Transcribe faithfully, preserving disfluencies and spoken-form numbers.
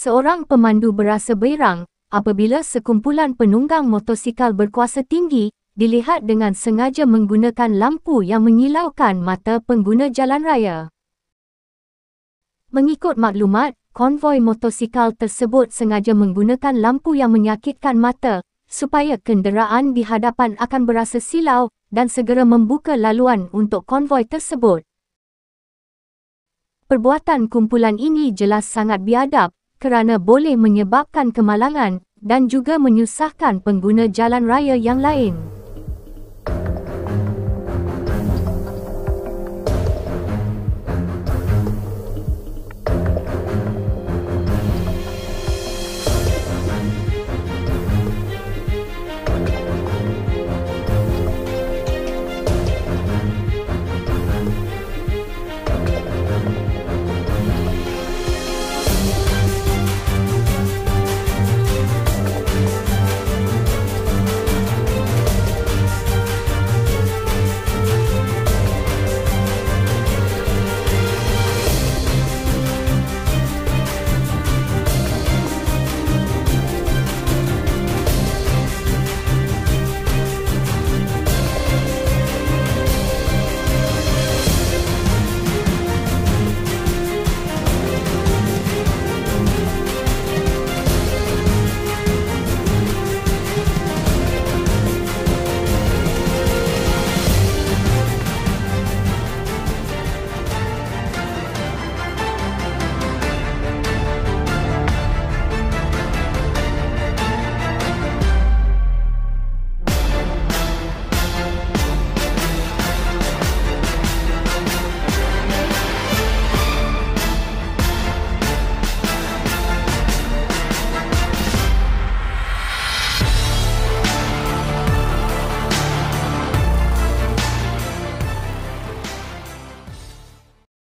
seorang pemandu berasa beirang apabila sekumpulan penunggang motosikal berkuasa tinggi dilihat dengan sengaja menggunakan lampu yang menyilaukan mata pengguna jalan raya. Mengikut maklumat, konvoi motosikal tersebut sengaja menggunakan lampu yang menyakitkan mata supaya kenderaan di hadapan akan berasa silau dan segera membuka laluan untuk konvoi tersebut. Perbuatan kumpulan ini jelas sangat biadab kerana boleh menyebabkan kemalangan dan juga menyusahkan pengguna jalan raya yang lain.